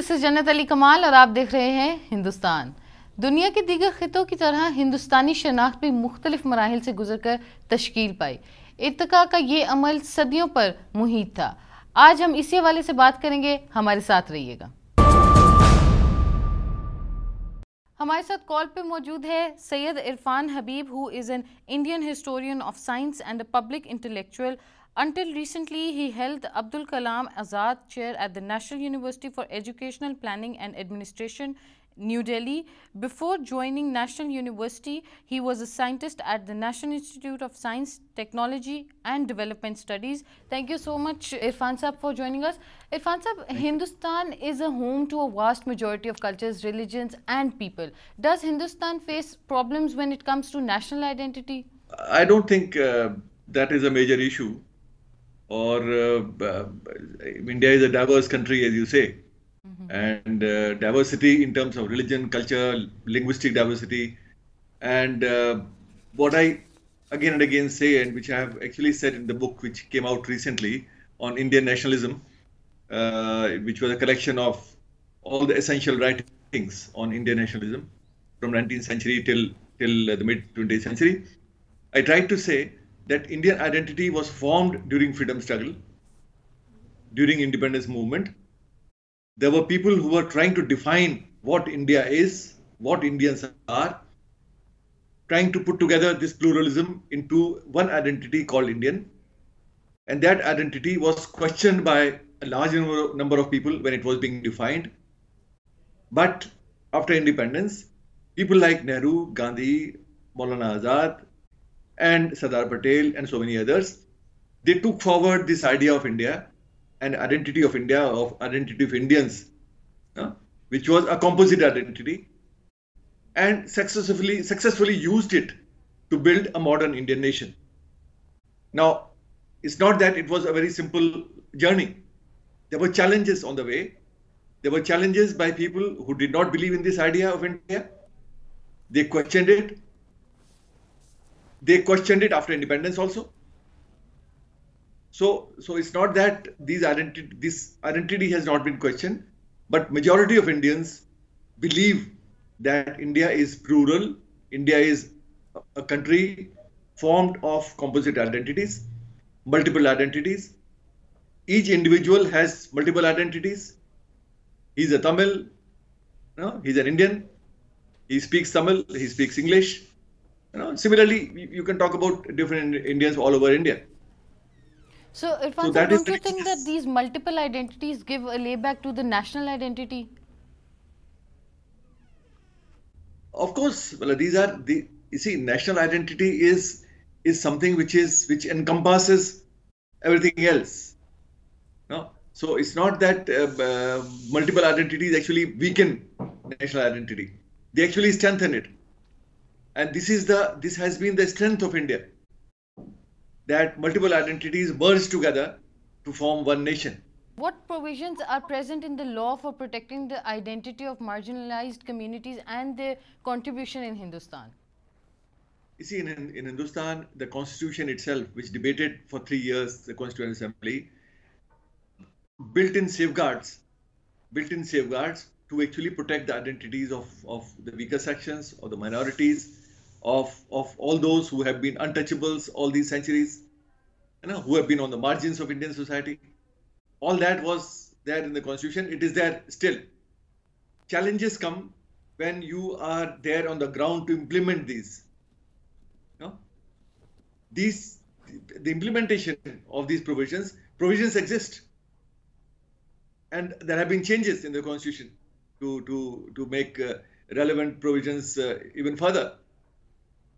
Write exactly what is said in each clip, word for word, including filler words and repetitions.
This is जनत अली कमाल और आप देख रहे हैं हिंदुस्तान। दुनिया के दीगर खितों की तरह हिंदुस्तानी शनाख्त भी मुख्तलिफ मराहिल से गुजर कर तश्कील पाई। इर्तका का ये अमल सदियों पर मुहित था। आज हम इसी हवाले से बात करेंगे, हमारे साथ रहिएगा। हमारे साथ कॉल पे मौजूद है Syed Irfan Habib, who is an Indian historian of science and a public intellectual. Until recently, he held the Abdul Kalam Azad Chair at the National University for Educational Planning and Administration, New Delhi. Before joining National University, he was a scientist at the National Institute of Science, Technology and Development Studies. Thank you so much, Irfan Saab, for joining us. Irfan Saab, Hindustan is a home to a vast majority of cultures, religions and people. Does Hindustan face problems when it comes to national identity? I don't think uh, that is a major issue. Or uh, uh, India is a diverse country, as you say, mm-hmm. and uh, diversity in terms of religion, culture, linguistic diversity, and uh, what I again and again say, and which I have actually said in the book which came out recently on Indian nationalism, uh, which was a collection of all the essential writings on Indian nationalism from nineteenth century till till uh, the mid twentieth century. I tried to say that Indian identity was formed during freedom struggle, during independence movement. There were people who were trying to define what India is, what Indians are, trying to put together this pluralism into one identity called Indian. And that identity was questioned by a large number of people when it was being defined. But after independence, people like Nehru, Gandhi, Maulana Azad, and Sardar Patel and so many others, they took forward this idea of India and identity of India, of identity of Indians, uh, which was a composite identity, and successfully successfully used it to build a modern Indian nation. Now, it's not that it was a very simple journey. There were challenges on the way. There were challenges by people who did not believe in this idea of India. They questioned it. They questioned it after independence also. So, so it's not that these identity, this identity has not been questioned, but majority of Indians believe that India is plural, India is a country formed of composite identities, multiple identities. Each individual has multiple identities. He's a Tamil, no? He's an Indian, he speaks Tamil, he speaks English. You know, similarly, you can talk about different Indians all over India. So, Irfan, so that don't you think that these multiple identities give a layback to the national identity? Of course, well, these are the you see, national identity is is something which is which encompasses everything else. No, so it's not that uh, uh, multiple identities actually weaken national identity; they actually strengthen it. And this is the this has been the strength of India, that multiple identities merge together to form one nation. What provisions are present in the law for protecting the identity of marginalized communities and their contribution in Hindustan? You see, in, in Hindustan, the constitution itself, which debated for three years, the Constituent Assembly, built in safeguards, built in safeguards to actually protect the identities of, of the weaker sections, or the minorities, of, of all those who have been untouchables all these centuries, you know, who have been on the margins of Indian society. All that was there in the constitution. It is there still. Challenges come when you are there on the ground to implement these. You know? These, the implementation of these provisions, provisions exist. And there have been changes in the constitution to, to, to make uh, relevant provisions uh, even further.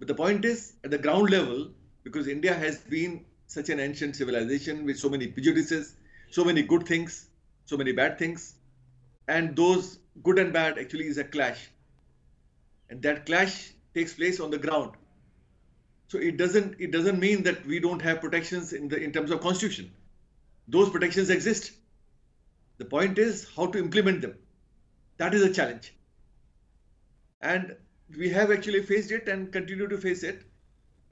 But the point is, at the ground level, because India has been such an ancient civilization with so many prejudices, so many good things, so many bad things, and those good and bad actually is a clash. And that clash takes place on the ground. So it doesn't, it doesn't mean that we don't have protections in, the, in terms of constitution. Those protections exist. The point is how to implement them. That is a challenge. And we have actually faced it and continue to face it,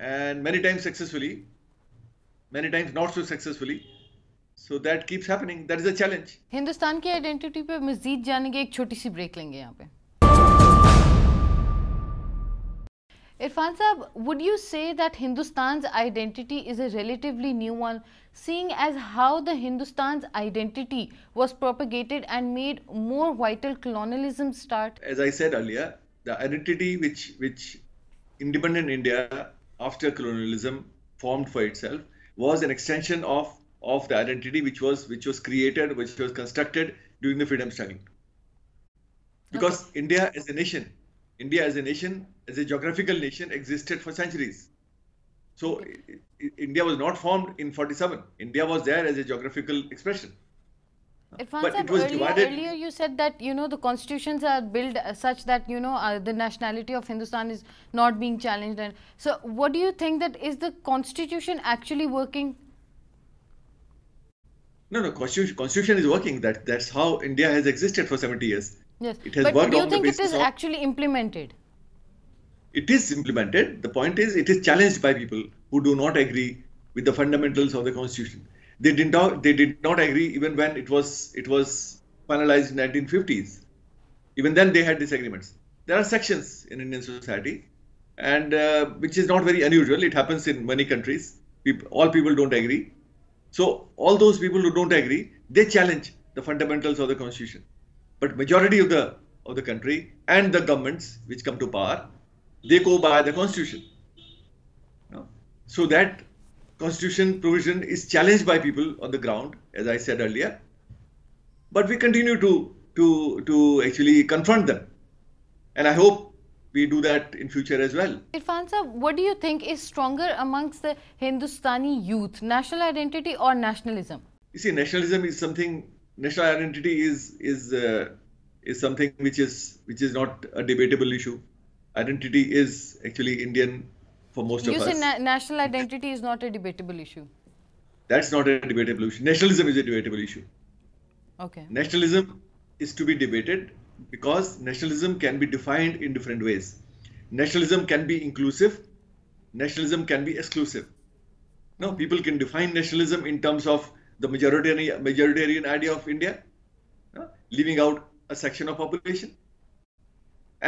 and many times successfully, many times not so successfully. So that keeps happening. That is a challenge. Hindustan की identity पे मजीद जानेंगे, एक छोटी सी break लेंगे यहाँ पे. Irfan sahab, would you say that Hindustan's identity is a relatively new one, seeing as how the Hindustan's identity was propagated and made more vital colonialism start? As I said earlier, the identity which which independent India after colonialism formed for itself was an extension of of the identity which was which was created, which was constructed during the freedom struggle. Because okay. India as a nation, India as a nation, as a geographical nation, existed for centuries. So India was not formed in forty-seven. India was there as a geographical expression. Irfan sir, it was earlier, divided. Earlier you said that, you know, the constitutions are built such that, you know, uh, the nationality of Hindustan is not being challenged. And so what do you think, that is the constitution actually working? No, no. Constitution, constitution is working. That that's how India has existed for seventy years. Yes, it has but worked. But do you think it is actually implemented? It is implemented. The point is, it is challenged by people who do not agree with the fundamentals of the constitution. They did not. They did not agree even when it was it was finalized in nineteen fifties. Even then, they had disagreements. There are sections in Indian society, and uh, which is not very unusual. It happens in many countries. People, all people don't agree. So all those people who don't agree, they challenge the fundamentals of the constitution. But majority of the of the country and the governments which come to power, they go by the constitution. So that constitution provision is challenged by people on the ground, as I said earlier. But we continue to to to actually confront them, and I hope we do that in future as well. Irfan sir, what do you think is stronger amongst the Hindustani youth, national identity or nationalism? You see, nationalism is something. National identity is is uh, is something which is which is not a debatable issue. Identity is actually Indian for most you of us. You say na national identity is not a debatable issue. That's not a debatable issue. Nationalism is a debatable issue. Okay. Nationalism is to be debated, because nationalism can be defined in different ways. Nationalism can be inclusive, nationalism can be exclusive. Now people can define nationalism in terms of the majoritarian majoritarian idea of India, uh, leaving out a section of population.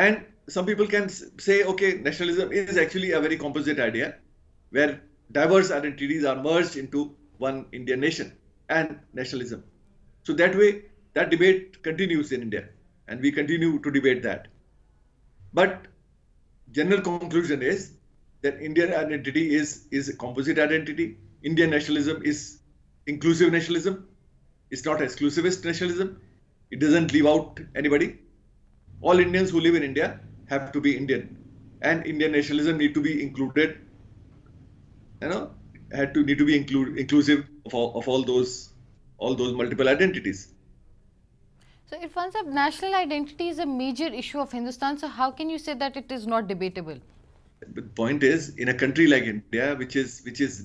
And some people can say, okay, nationalism is actually a very composite idea where diverse identities are merged into one Indian nation, and nationalism. So that way, that debate continues in India, and we continue to debate that. But general conclusion is that Indian identity is is a composite identity. Indian nationalism is inclusive nationalism. It's not exclusivist nationalism. It doesn't leave out anybody. All Indians who live in India have to be Indian, and Indian nationalism need to be included, you know, had to need to be include inclusive of all, of all those all those multiple identities. So Irfan sahab, national identity is a major issue of Hindustan, so how can you say that it is not debatable? The point is, in a country like India, which is which is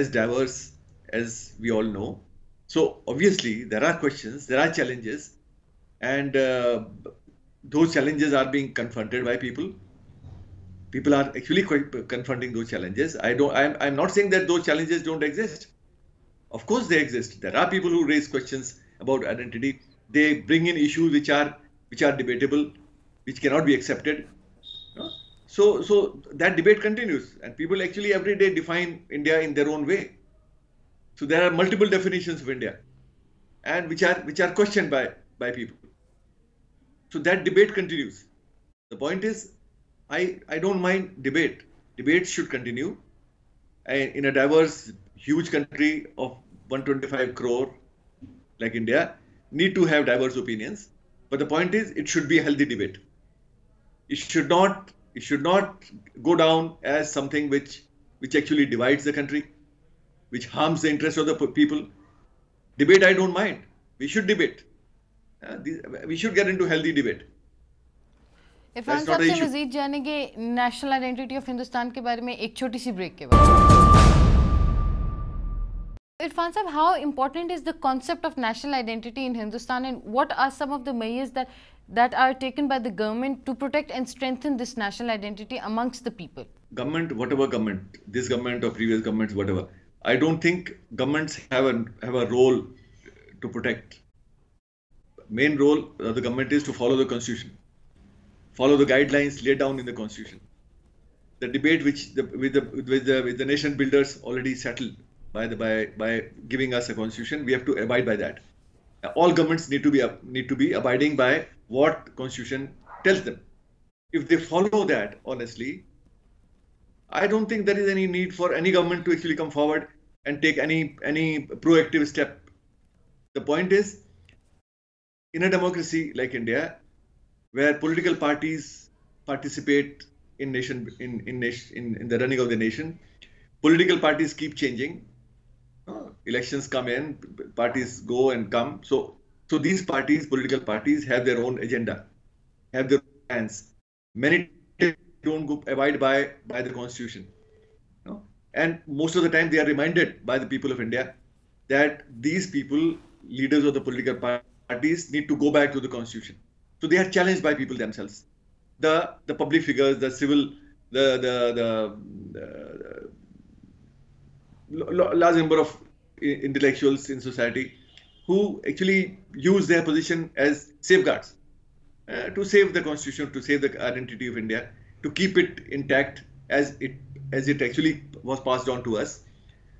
as diverse as we all know, so obviously there are questions, there are challenges, and uh, those challenges are being confronted by people. People are actually quite confronting those challenges. I don't, I'm, I'm not saying that those challenges don't exist. Of course they exist. There are people who raise questions about identity. They bring in issues which are which are debatable, which cannot be accepted. So so that debate continues, and people actually every day define India in their own way. So there are multiple definitions of India, and which are which are questioned by by people. So that debate continues. The point is, I I don't mind debate. Debate should continue. And in a diverse, huge country of one hundred twenty-five crore like India, need to have diverse opinions, but the point is, it should be a healthy debate. It should not, it should not go down as something which, which actually divides the country, which harms the interests of the people. Debate, I don't mind. We should debate. Uh, these, we should get into healthy debate. Irfan sahab से मज़ीद जानेंगे national identity of Hindustan के बारे में एक छोटी सी break के बाद. Irfan sahab, how important is the concept of national identity in Hindustan, and what are some of the measures that that are taken by the government to protect and strengthen this national identity amongst the people? Government, whatever government, this government or previous governments, whatever, I don't think governments have a, have a role to protect. Main role of the government is to follow the constitution, follow the guidelines laid down in the constitution. The debate which the, with, the, with, the, with the nation builders already settled by, the, by, by giving us a constitution, we have to abide by that. All governments need to be, need to be abiding by what constitution tells them. If they follow that, honestly, I don't think there is any need for any government to actually come forward and take any, any proactive step. The point is, in a democracy like India, where political parties participate in nation in in, nation, in in the running of the nation, political parties keep changing. Uh, elections come in, parties go and come. So, so these parties, political parties, have their own agenda, have their own plans. Many don't go, abide by by the constitution, you know? And most of the time they are reminded by the people of India that these people, leaders of the political parties, need to go back to the constitution. So they are challenged by people themselves, the the public figures, the civil, the the the, the large number of intellectuals in society who actually use their position as safeguards. Uh, to save the constitution, to save the identity of India, to keep it intact as it as it actually was passed on to us.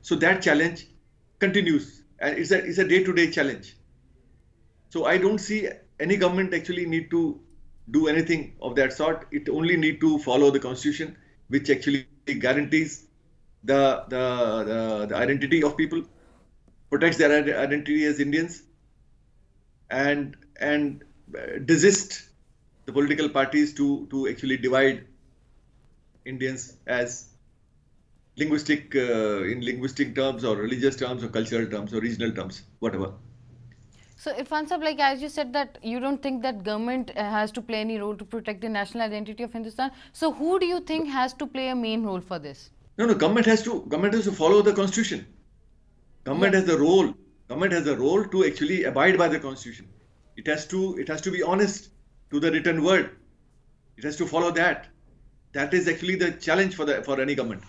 So that challenge continues, and it's a it's a day-to-day challenge. So I don't see any government actually need to do anything of that sort. It only need to follow the constitution, which actually guarantees the the the, the identity of people, protects their identity as Indians, and and. desist the political parties to, to actually divide Indians as linguistic, uh, in linguistic terms or religious terms or cultural terms or regional terms, whatever. So Irfan sir, like as you said that you don't think that government has to play any role to protect the national identity of Hindustan. So who do you think has to play a main role for this? No, no, government has to, government has to follow the constitution. Government yes. has the role, government has a role to actually abide by the constitution. It has to, it has to be honest to the written word. It has to follow that. That is actually the challenge for the for any government.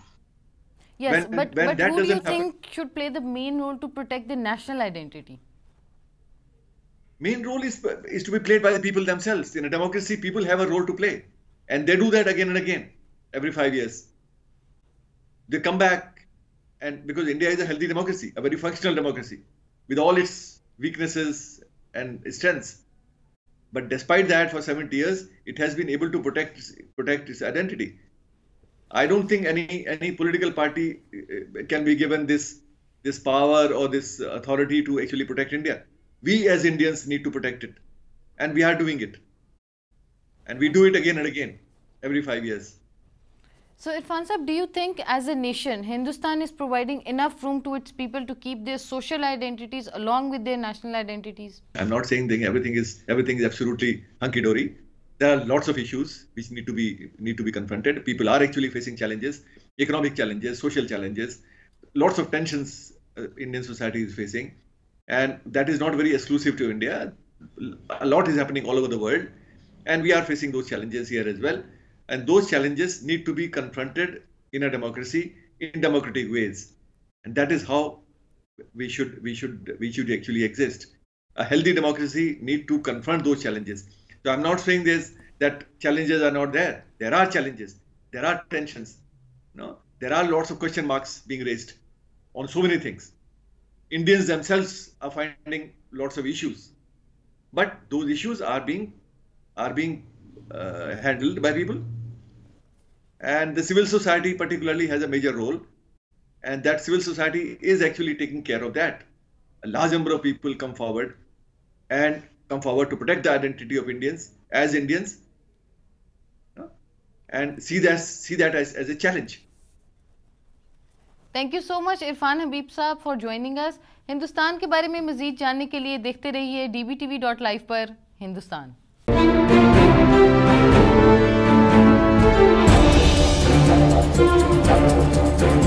Yes, when, but, when but that who do you happen, think should play the main role to protect the national identity? Main role is, is to be played by the people themselves. In a democracy, people have a role to play. And they do that again and again, every five years. They come back, and because India is a healthy democracy, a very functional democracy, with all its weaknesses and strengths, but despite that, for seventy years it has been able to protect protect its identity. I don't think any any political party can be given this this power or this authority to actually protect India. We as Indians need to protect it, and we are doing it, and we do it again and again every five years. So Irfan sir, do you think as a nation, Hindustan is providing enough room to its people to keep their social identities along with their national identities? I'm not saying that everything is everything is absolutely hunky-dory. There are lots of issues which need to be need to be confronted. People are actually facing challenges, economic challenges, social challenges, lots of tensions uh, Indian society is facing, and that is not very exclusive to India. A lot is happening all over the world, and we are facing those challenges here as well. And those challenges need to be confronted in a democracy in democratic ways, and that is how we should we should we should actually exist. A healthy democracy need to confront those challenges. So I'm not saying this that challenges are not there. There are challenges. There are tensions. No, there are lots of question marks being raised on so many things. Indians themselves are finding lots of issues, but those issues are being are being uh, handled by people. And the civil society particularly has a major role, and that civil society is actually taking care of that. A large number of people come forward and come forward to protect the identity of Indians as Indians, you know, and see that, see that as, as a challenge. Thank you so much Irfan Habib साहब for joining us. Hindustan के बारे में मज़ीद जानने के लिए देखते रहिए D B T V dot live पर Hindustan. We'll be right back.